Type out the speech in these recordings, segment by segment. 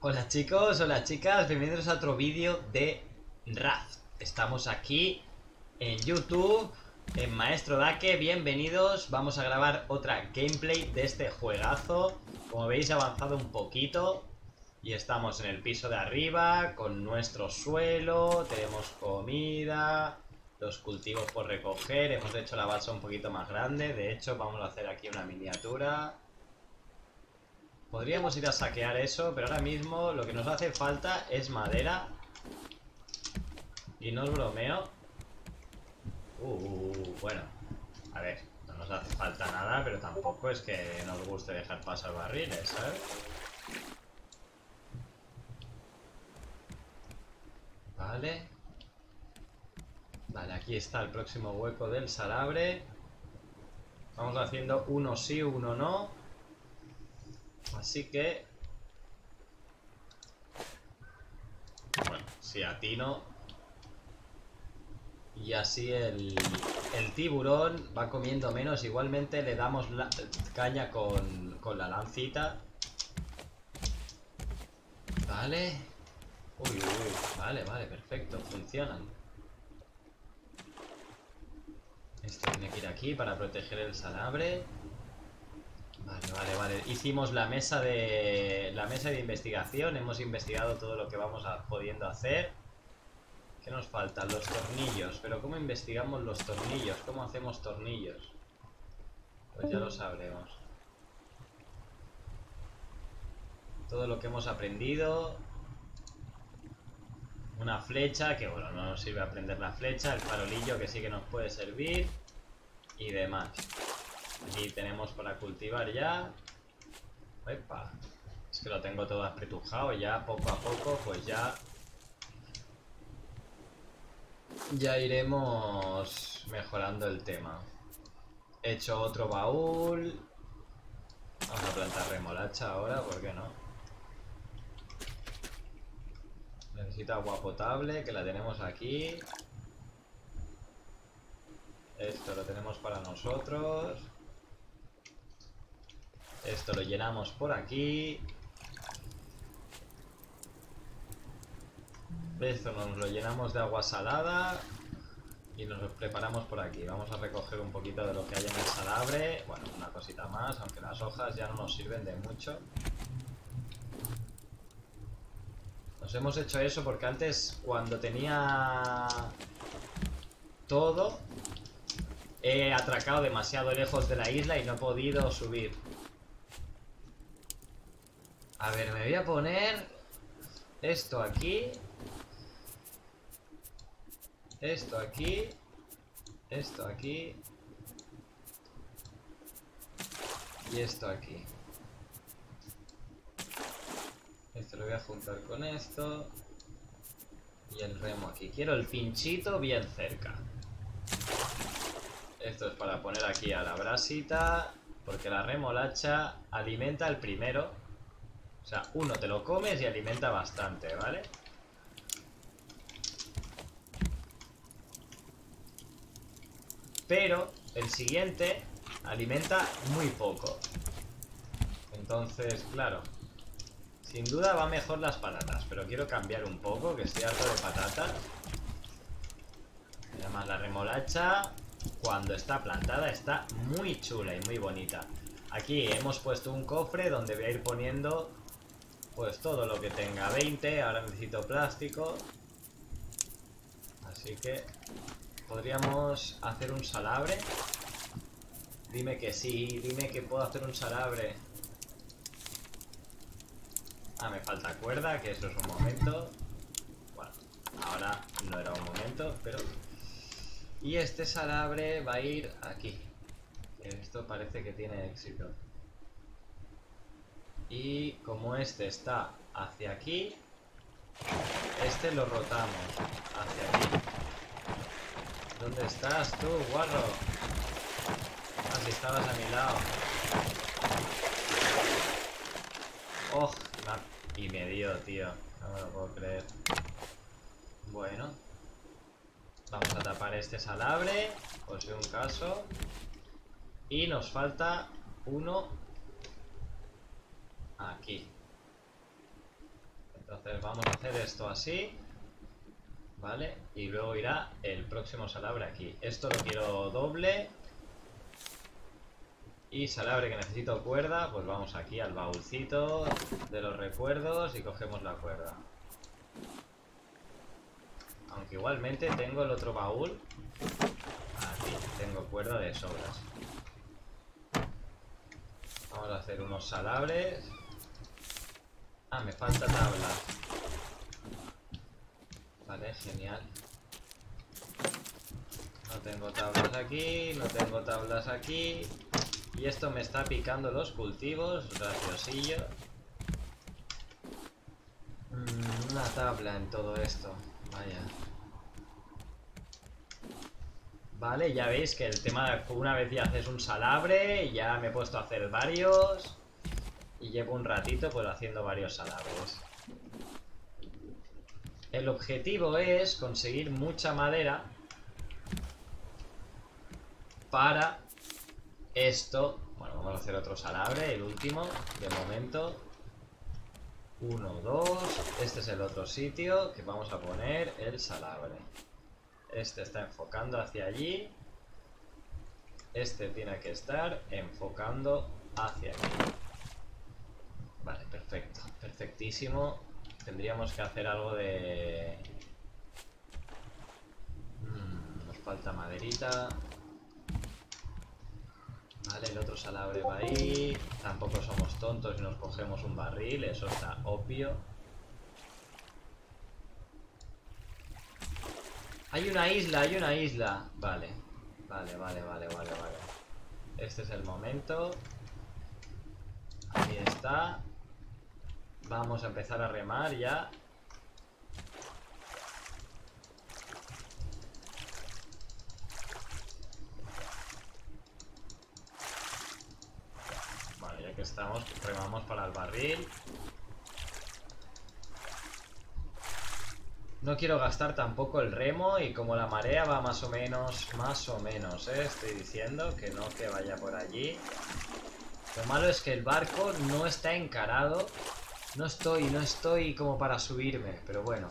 Hola chicos, hola chicas, bienvenidos a otro vídeo de Raft. Estamos aquí en YouTube, en Maestro Dake, bienvenidos. Vamos a grabar otra gameplay de este juegazo. Como veis he avanzado un poquito y estamos en el piso de arriba, con nuestro suelo, tenemos comida, los cultivos por recoger, hemos hecho la balsa un poquito más grande. De hecho vamos a hacer aquí una miniatura. Podríamos ir a saquear eso, pero ahora mismo lo que nos hace falta es madera. Y no os bromeo. Bueno. A ver, no nos hace falta nada, pero tampoco es que nos guste dejar pasar barriles, ¿sabes? Vale. Vale, aquí está el próximo hueco del salabre. Vamos haciendo uno sí, uno no. Así que... bueno, si atino. Y así el tiburón va comiendo menos. Igualmente le damos la caña con la lancita. Vale. Vale, vale, perfecto. Funcionan. Esto tiene que ir aquí para proteger el salabre. Vale, vale, vale. Hicimos la mesa de investigación. Hemos investigado todo lo que vamos pudiendo hacer. ¿Qué nos faltan? Los tornillos. Pero ¿cómo investigamos los tornillos? ¿Cómo hacemos tornillos? Pues ya lo sabremos. Todo lo que hemos aprendido. Una flecha, que bueno, no nos sirve aprender la flecha. El farolillo, que sí que nos puede servir. Y demás. Aquí tenemos para cultivar ya. Epa. Es que lo tengo todo apretujado. Ya poco a poco pues ya iremos mejorando el tema. He hecho otro baúl. Vamos a plantar remolacha ahora, ¿por qué no? Necesito agua potable, que la tenemos aquí. Esto lo tenemos para nosotros. Esto lo llenamos por aquí. Esto nos lo llenamos de agua salada. Y nos lo preparamos por aquí. Vamos a recoger un poquito de lo que hay en el salabre. Bueno, una cosita más, aunque las hojas ya no nos sirven de mucho. Nos hemos hecho eso porque antes, cuando tenía todo, he atracado demasiado lejos de la isla y no he podido subir. A ver, me voy a poner esto aquí. Esto aquí. Esto aquí. Y esto aquí. Esto lo voy a juntar con esto. Y el remo aquí. Quiero el pinchito bien cerca. Esto es para poner aquí a la brasita. Porque la remolacha alimenta el primero. O sea, uno te lo comes y alimenta bastante, ¿vale? Pero el siguiente alimenta muy poco. Entonces, claro, sin duda va mejor las patatas. Pero quiero cambiar un poco, que estoy harto de patatas. Además la remolacha, cuando está plantada, está muy chula y muy bonita. Aquí hemos puesto un cofre donde voy a ir poniendo pues todo lo que tenga. 20, ahora necesito plástico. Así que podríamos hacer un salabre. Dime que sí, dime que puedo hacer un salabre. Ah, me falta cuerda, que eso es un momento. Bueno, ahora no era un momento, pero... y este salabre va a ir aquí. Esto parece que tiene éxito. Y como este está hacia aquí, este lo rotamos hacia aquí. ¿Dónde estás tú, guarro? Ah, si estabas a mi lado. ¡Oh! Y me dio, tío. No me lo puedo creer. Bueno. Vamos a tapar este salabre, por si un caso. Y nos falta uno aquí. Entonces vamos a hacer esto así, ¿vale? Y luego irá el próximo salabre aquí. Esto lo quiero doble. Y salabre que necesito cuerda, pues vamos aquí al baúlcito de los recuerdos y cogemos la cuerda. Aunque igualmente tengo el otro baúl. Aquí tengo cuerda de sobras. Vamos a hacer unos salabres. Ah, me falta tabla. Vale, genial. No tengo tablas aquí, no tengo tablas aquí. Y esto me está picando los cultivos, graciosillo. Una tabla en todo esto, vaya. Vale, ya veis que el tema, una vez ya haces un salabre, ya me he puesto a hacer varios. Y llevo un ratito pues haciendo varios salabres. El objetivo es conseguir mucha madera para... esto, bueno, vamos a hacer otro salabre, el último, de momento. 1, 2. Este es el otro sitio que vamos a poner el salabre. Este está enfocando hacia allí. Este tiene que estar enfocando hacia aquí. Vale, perfecto, perfectísimo. Tendríamos que hacer algo de... nos falta maderita. Vale, el otro salabre va ahí. Tampoco somos tontos y nos cogemos un barril, eso está obvio. Hay una isla, hay una isla. Vale, vale, vale, vale, vale, vale. Este es el momento. Ahí está. Vamos a empezar a remar ya. Estamos, remamos para el barril. No quiero gastar tampoco el remo. Y como la marea va más o menos, estoy diciendo que no, que vaya por allí. Lo malo es que el barco no está encarado. No estoy como para subirme. Pero bueno,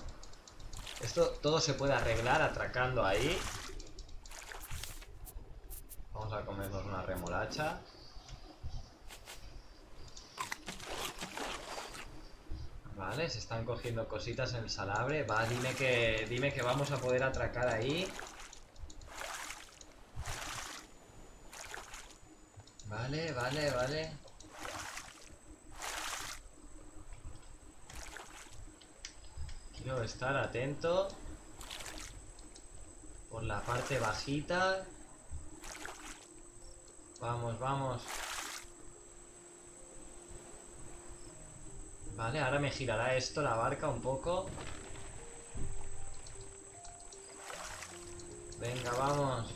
esto todo se puede arreglar atracando ahí. Vamos a comernos una remolacha. Vale, se están cogiendo cositas en el salabre. Va, dime que vamos a poder atracar ahí. Vale, vale, vale. Quiero estar atento. Por la parte bajita. Vamos, vamos. Vale, ahora me girará esto la barca un poco. Venga, vamos.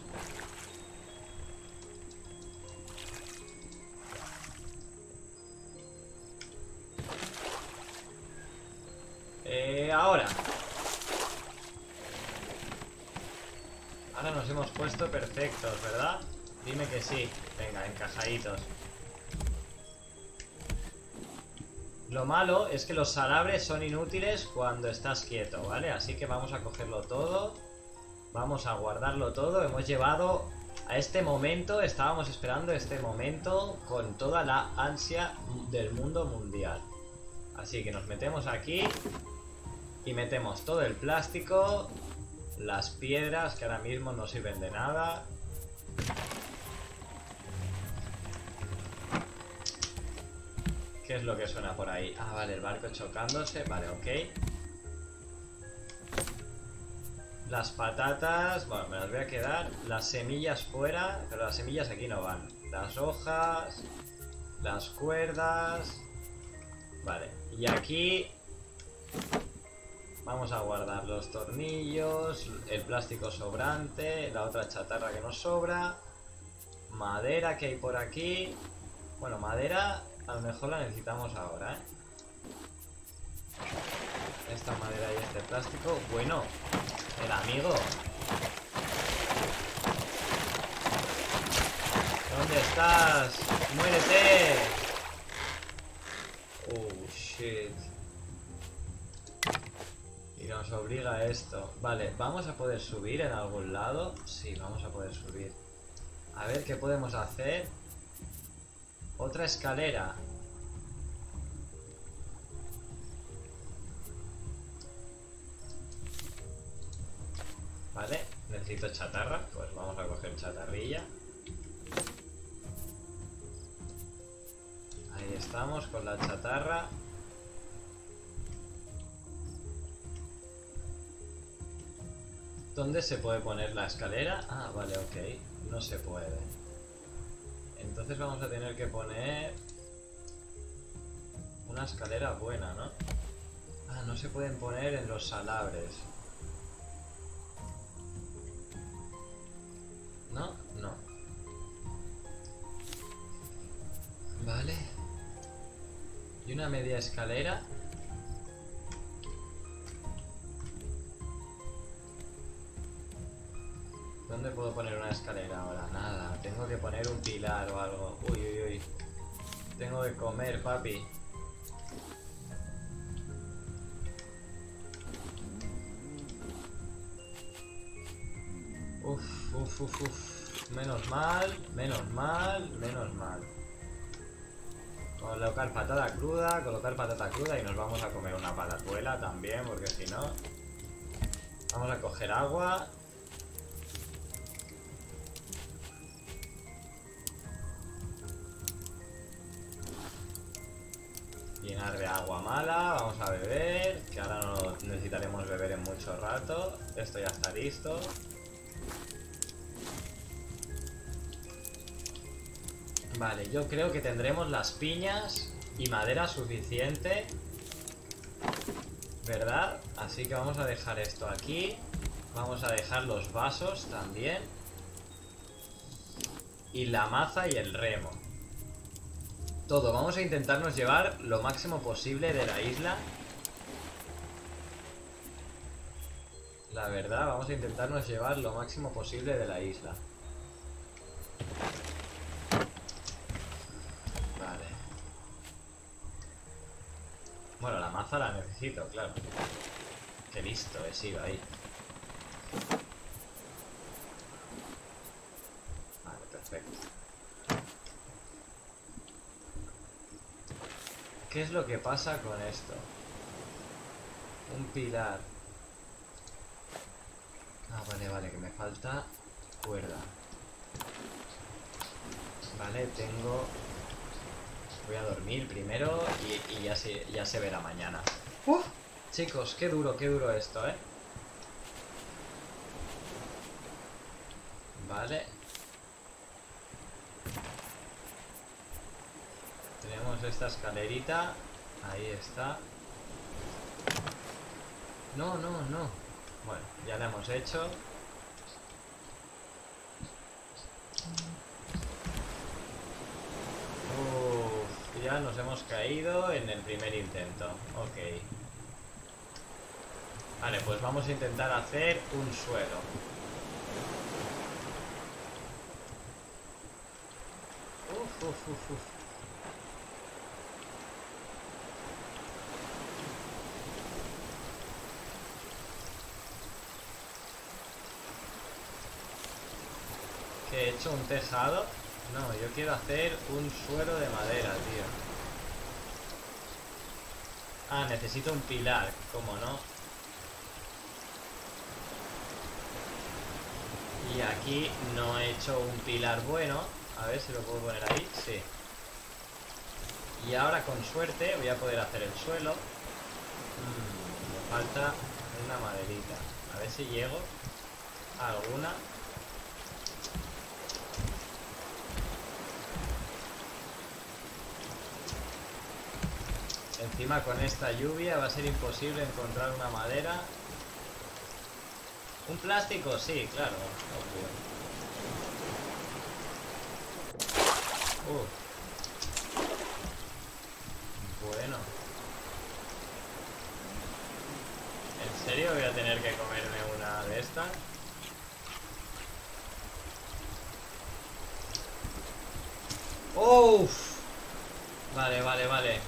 Ahora nos hemos puesto perfectos, ¿verdad? Dime que sí. Venga, encajaditos. Lo malo es que los salabres son inútiles cuando estás quieto, ¿vale? Así que vamos a cogerlo todo. Vamos a guardarlo todo. Hemos llevado a este momento, estábamos esperando este momento con toda la ansia del mundo mundial. Así que nos metemos aquí y metemos todo el plástico, las piedras que ahora mismo no sirven de nada. ¿Qué es lo que suena por ahí? Ah, vale, el barco chocándose. Vale, ok. Las patatas, bueno, me las voy a quedar. Las semillas fuera, pero las semillas aquí no van. Las hojas, las cuerdas. Vale, y aquí vamos a guardar los tornillos, el plástico sobrante, la otra chatarra que nos sobra, madera que hay por aquí. Bueno, madera... a lo mejor la necesitamos ahora, ¿eh? Esta madera y este plástico. Bueno, el amigo. ¿Dónde estás? ¡Muérete! Oh, shit. nos obliga a esto. Vale, ¿vamos a poder subir en algún lado? Sí, vamos a poder subir. A ver, ¿qué podemos hacer? Otra escalera. Vale, necesito chatarra. Pues vamos a coger chatarrilla. Ahí estamos con la chatarra. ¿Dónde se puede poner la escalera? Ah, vale, ok. No se puede. Entonces vamos a tener que poner una escalera buena, ¿no? Ah, no se pueden poner en los salabres. ¿No? No. Vale. Y una media escalera. ¿Dónde puedo poner una escalera ahora? Nada, tengo que poner un pilar o algo. Uy, uy, uy. Tengo que comer, papi. Uf, uf, uf, uf. Menos mal, menos mal, menos mal. Colocar patata cruda y nos vamos a comer una patatuela también, porque si no... Vamos a coger agua... Llenar de agua mala, vamos a beber, que ahora no necesitaremos beber en mucho rato. Esto ya está listo. Vale, yo creo que tendremos las piñas y madera suficiente, ¿verdad? Así que vamos a dejar esto aquí. Vamos a dejar los vasos también. Y la maza y el remo. Todo, vamos a intentarnos llevar lo máximo posible de la isla. La verdad, vamos a intentarnos llevar lo máximo posible de la isla. Vale. Bueno, la maza la necesito, claro. Qué listo he sido ahí. Vale, perfecto. ¿Qué es lo que pasa con esto? Un pilar. Ah, vale, vale, que me falta cuerda. Vale, tengo... Voy a dormir primero y ya se verá mañana. ¡Uf! Chicos, qué duro esto, ¿eh? Vale. Tenemos esta escalerita. Ahí está. No, no, no. Bueno, ya la hemos hecho. Uf, ya nos hemos caído en el primer intento. Ok. Vale, pues vamos a intentar hacer un suelo. Uf, uf, uf, uf. ¿He hecho un tejado? No, yo quiero hacer un suelo de madera, tío. Ah, necesito un pilar, ¿cómo no? Y aquí no he hecho un pilar bueno. A ver si lo puedo poner ahí, sí. Y ahora con suerte voy a poder hacer el suelo. Me falta una maderita. A ver si llego a alguna. Encima con esta lluvia va a ser imposible encontrar una madera. ¿Un plástico? Sí, claro. Bueno. ¿En serio voy a tener que comerme una de estas? ¡Uf! Vale, vale, vale.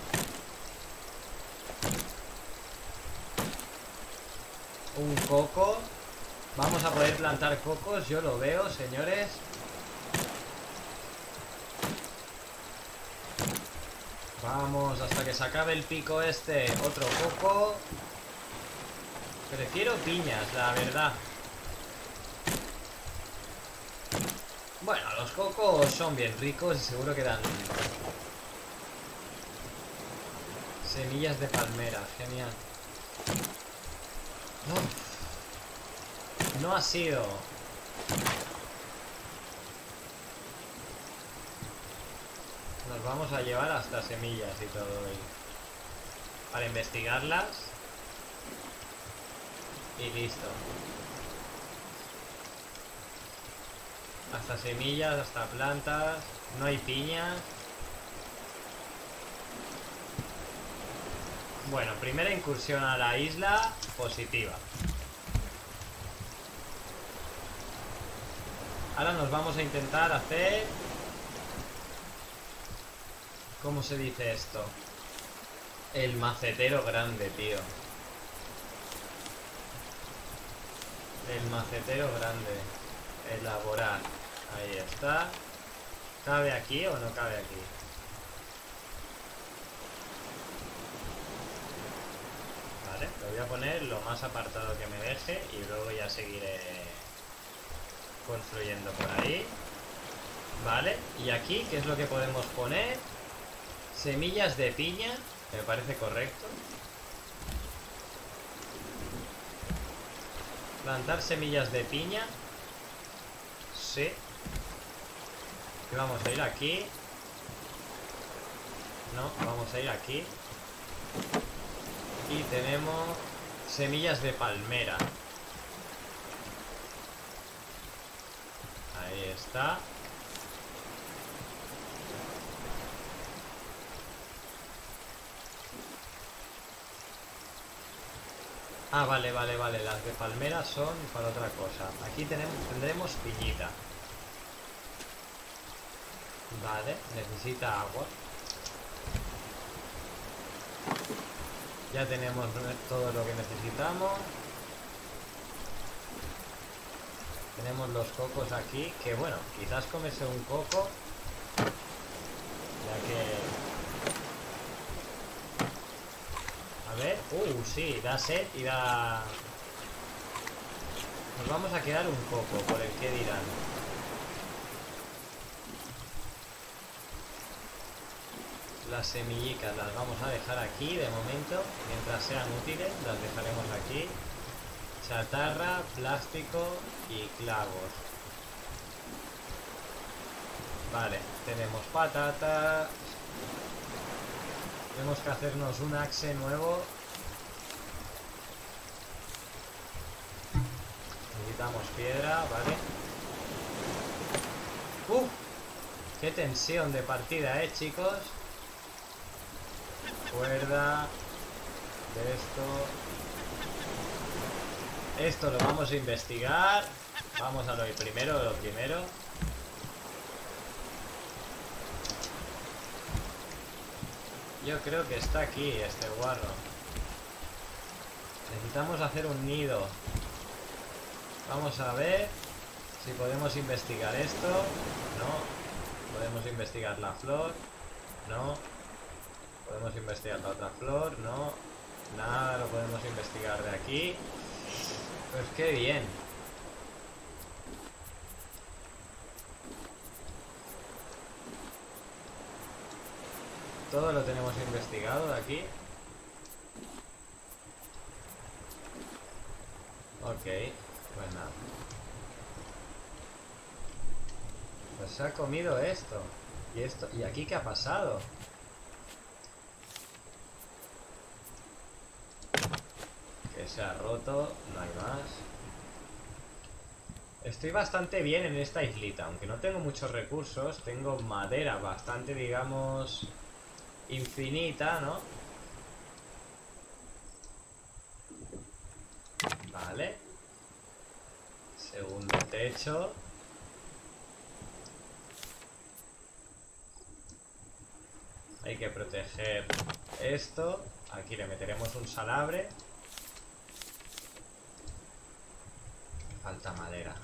un coco. Vamos a poder plantar cocos, yo lo veo, señores. Vamos, hasta que se acabe el pico este. Otro coco. Prefiero piñas, la verdad. Bueno, los cocos son bien ricos y seguro que dan... semillas de palmera, genial. No, no ha sido. Nos vamos a llevar hasta semillas y todo hoy para investigarlas. Y listo. Hasta semillas, hasta plantas. No hay piñas. Bueno, primera incursión a la isla positiva. Ahora nos vamos a intentar hacer... ¿cómo se dice esto? El macetero grande, tío. El macetero grande. Elaborar. Ahí está. ¿Cabe aquí o no cabe aquí? Vale, lo voy a poner lo más apartado que me deje y luego ya seguiré construyendo por ahí. Vale, y aquí, ¿qué es lo que podemos poner? Semillas de piña, me parece correcto. Plantar semillas de piña. Sí. Y vamos a ir aquí. No, vamos a ir aquí. Y tenemos semillas de palmera. Ahí está. Ah, vale, vale, vale. Las de palmera son para otra cosa. Aquí tendremos piñita. Vale, necesita agua. Ya tenemos todo lo que necesitamos. Tenemos los cocos aquí. Que bueno, quizás comerse un coco. Ya que... a ver, sí, da sed y da... nos vamos a quedar un poco, por el que dirán. Las semillitas las vamos a dejar aquí de momento, mientras sean útiles las dejaremos aquí. Chatarra, plástico y clavos. Vale, tenemos patatas. Tenemos que hacernos un axe nuevo. Necesitamos piedra, vale. ¡Uf! ¡Qué tensión de partida, chicos! Cuerda. De esto. Esto lo vamos a investigar. Vamos a lo primero. Yo creo que está aquí, este guarro. Necesitamos hacer un nido. Vamos a ver si podemos investigar esto. No. Podemos investigar la flor. No. Podemos investigar la otra flor. No. Nada lo podemos investigar de aquí. Pues qué bien. Todo lo tenemos investigado de aquí. Ok, pues nada. Pues se ha comido esto. ¿Y esto? ¿Y aquí qué ha pasado? Que se ha roto, no hay más. Estoy bastante bien en esta islita. Aunque no tengo muchos recursos, tengo madera bastante, digamos... infinita, ¿no? Vale. Segundo techo. Hay que proteger esto. Aquí le meteremos un salabre. falta madera.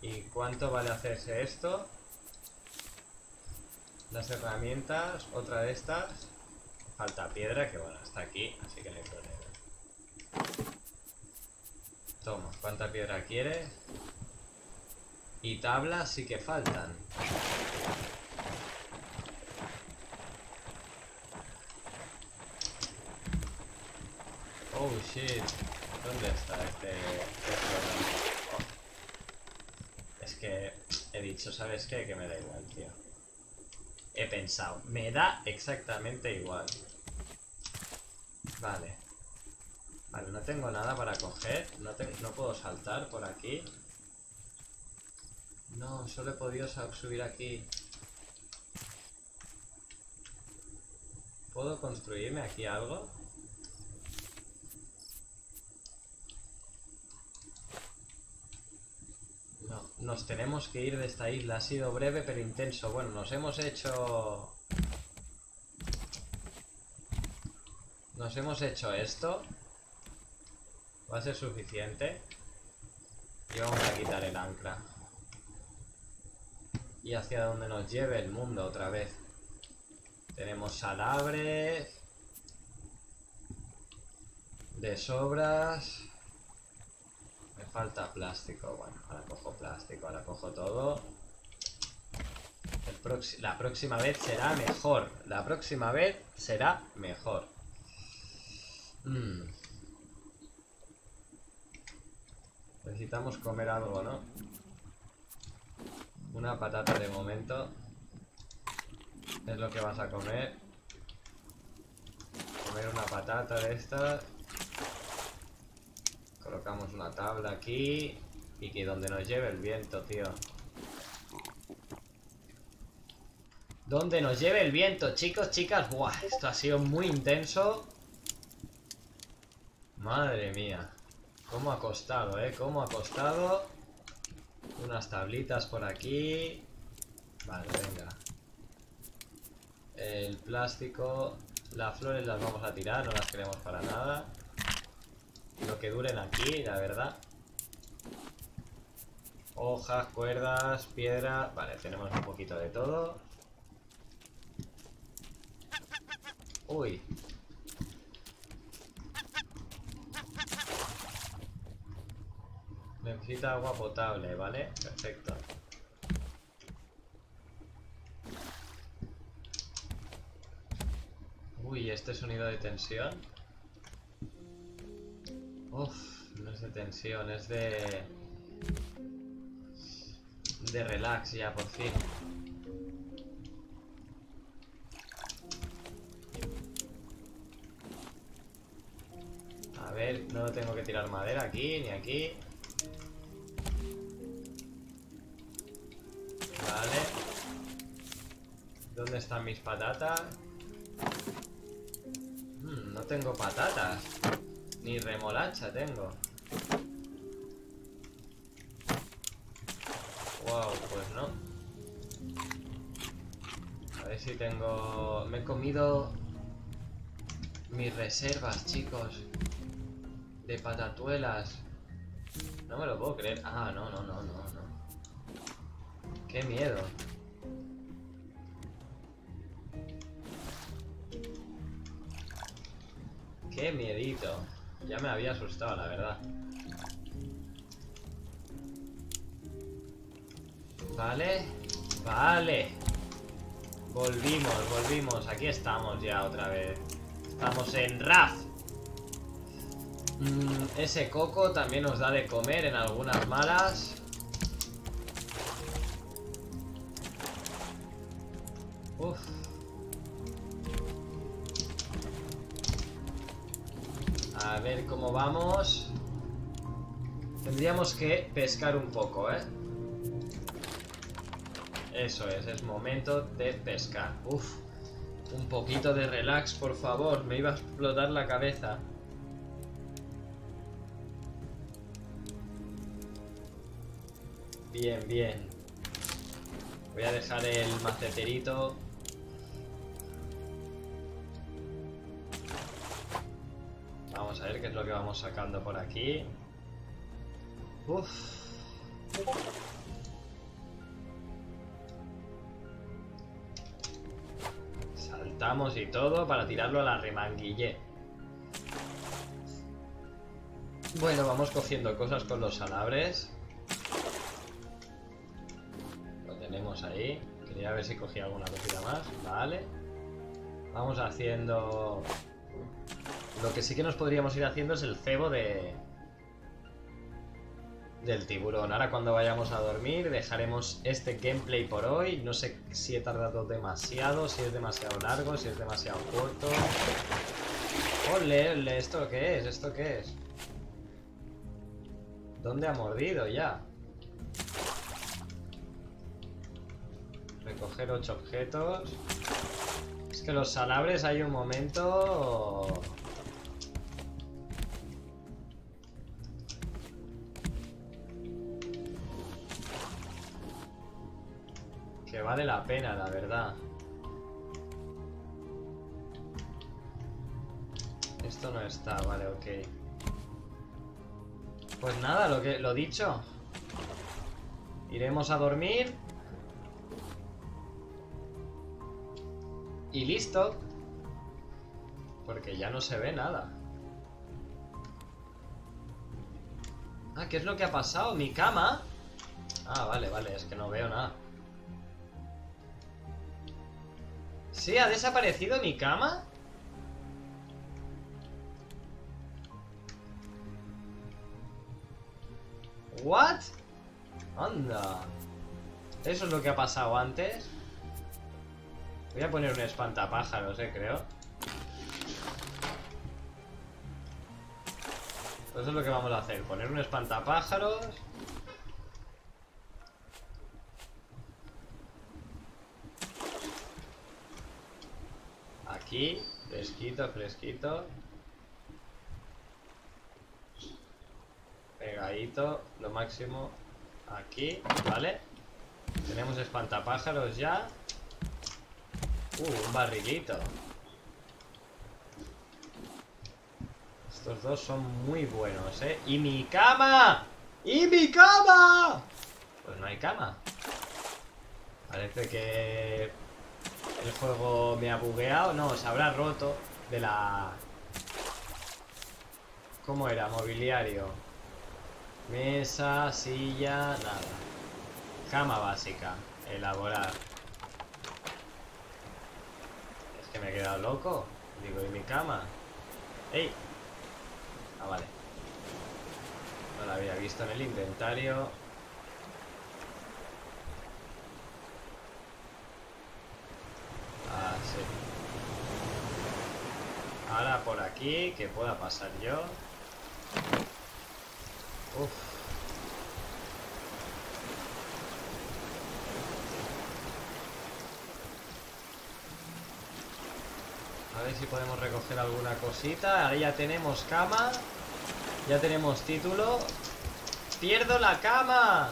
¿Y cuánto vale hacerse esto? Las herramientas, otra de estas. Falta piedra, que bueno, está aquí, así que no hay problema. Toma, ¿cuánta piedra quieres? Y tablas sí que faltan. Oh shit, ¿dónde está este? Es que he dicho, ¿sabes qué? Que me da igual, tío. He pensado, me da exactamente igual. Vale. Vale, no tengo nada para coger, no puedo saltar por aquí. No, solo he podido subir aquí. ¿Puedo construirme aquí algo? Nos tenemos que ir de esta isla. Ha sido breve pero intenso. Bueno, nos hemos hecho... Nos hemos hecho esto. Va a ser suficiente. Y vamos a quitar el ancla. Y hacia donde nos lleve el mundo otra vez. Tenemos salabres. De sobras. Me falta plástico, bueno, ahora cojo plástico, ahora cojo todo. La próxima vez será mejor. La próxima vez será mejor. Necesitamos comer algo, ¿no? Una patata de momento. Es lo que vas a comer. Comer una patata de estas. Colocamos una tabla aquí. Y que donde nos lleve el viento, tío. Donde nos lleve el viento, chicos, chicas. Buah, esto ha sido muy intenso. Madre mía. Cómo ha costado, cómo ha costado. Unas tablitas por aquí. Vale, venga. El plástico. Las flores las vamos a tirar. No las queremos para nada. Lo que duren aquí, la verdad. Hojas, cuerdas, piedra. Vale, tenemos un poquito de todo. Uy. Necesita agua potable, ¿vale? Perfecto. Uy, este sonido de tensión. Uff, no es de tensión, es de relax ya, por fin. A ver, no tengo que tirar madera aquí, ni aquí. Vale. ¿Dónde están mis patatas? No tengo patatas. Ni remolacha tengo. Wow, pues no. A ver si tengo... Me he comido mis reservas, chicos. De patatuelas. No me lo puedo creer. Ah, no. Qué miedo. Qué miedito. Ya me había asustado, la verdad. Vale. Vale. Volvimos, volvimos. Aquí estamos ya otra vez. Estamos en Raft. Ese coco también nos da de comer en algunas malas. Uf. A ver cómo vamos. Tendríamos que pescar un poco, Eso es momento de pescar. Uf, un poquito de relax, por favor. Me iba a explotar la cabeza. Bien, bien. Voy a dejar el maceterito. Vamos a ver qué es lo que vamos sacando por aquí. Uf. Saltamos y todo para tirarlo a la remanguille. Bueno, vamos cogiendo cosas con los salabres. Lo tenemos ahí. Quería ver si cogía alguna cosita más. Vale. Vamos haciendo... Lo que sí que nos podríamos ir haciendo es el cebo del tiburón. Ahora cuando vayamos a dormir dejaremos este gameplay por hoy. No sé si he tardado demasiado, si es demasiado largo, si es demasiado corto. ¡Ole, ole! ¿Esto qué es? ¿Esto qué es? ¿Dónde ha mordido ya? Recoger 8 objetos. Es que los salabres hay un momento... que vale la pena, la verdad. Esto no está, vale, ok. Pues nada, lo dicho. Iremos a dormir. Y listo. Porque ya no se ve nada. Ah, ¿qué es lo que ha pasado? ¿Mi cama? Ah, vale, vale, es que no veo nada. Sí, ha desaparecido mi cama. ¿What? Anda. Eso es lo que ha pasado antes. Voy a poner un espantapájaros, creo. Eso es lo que vamos a hacer. Poner un espantapájaros. Aquí, fresquito, fresquito. Pegadito, lo máximo. Aquí, vale. Tenemos espantapájaros ya. Un barrilito. Estos dos son muy buenos, ¿eh? ¡Y mi cama! ¡Y mi cama! Pues no hay cama. Parece que... el juego me ha bugueado. No, se habrá roto de la... ¿Cómo era? Mobiliario. Mesa, silla, nada. Cama básica. Elaborar. Es que me he quedado loco. Digo, ¿y mi cama? ¡Ey! Ah, vale. No la había visto en el inventario. Ahora por aquí, que pueda pasar yo. Uf. A ver si podemos recoger alguna cosita. Ahora ya tenemos cama. Ya tenemos título. ¡Pierdo la cama!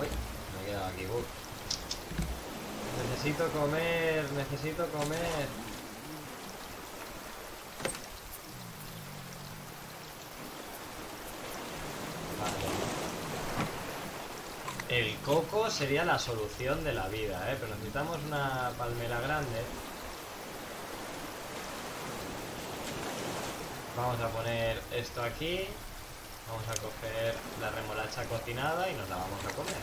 Uy, me he quedado aquí, buf. Necesito comer, necesito comer. Vale. El coco sería la solución de la vida, ¿eh? Pero necesitamos una palmera grande. Vamos a poner esto aquí. Vamos a coger la remolacha cocinada y nos la vamos a comer.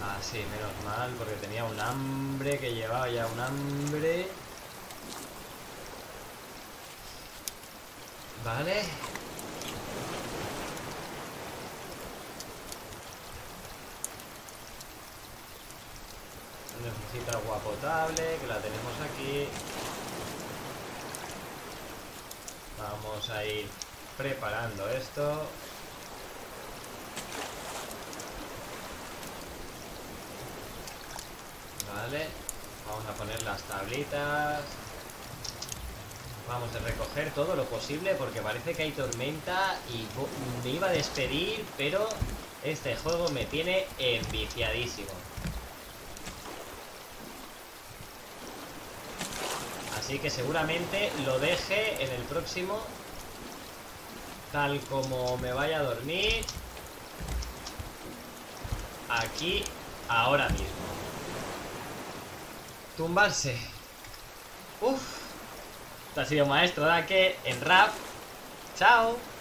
Ah, sí, menos mal, porque tenía un hambre, que llevaba ya un hambre. Vale. Necesita agua potable, que la tenemos aquí. Vamos a ir preparando esto. Vale, vamos a poner las tablitas. Vamos a recoger todo lo posible porque parece que hay tormenta y me iba a despedir, pero este juego me tiene enviciadísimo. Así que seguramente lo deje en el próximo, tal como me vaya a dormir, aquí, ahora mismo. Tumbarse. Uf. Esto ha sido Maestro Dake en Raft. Chao.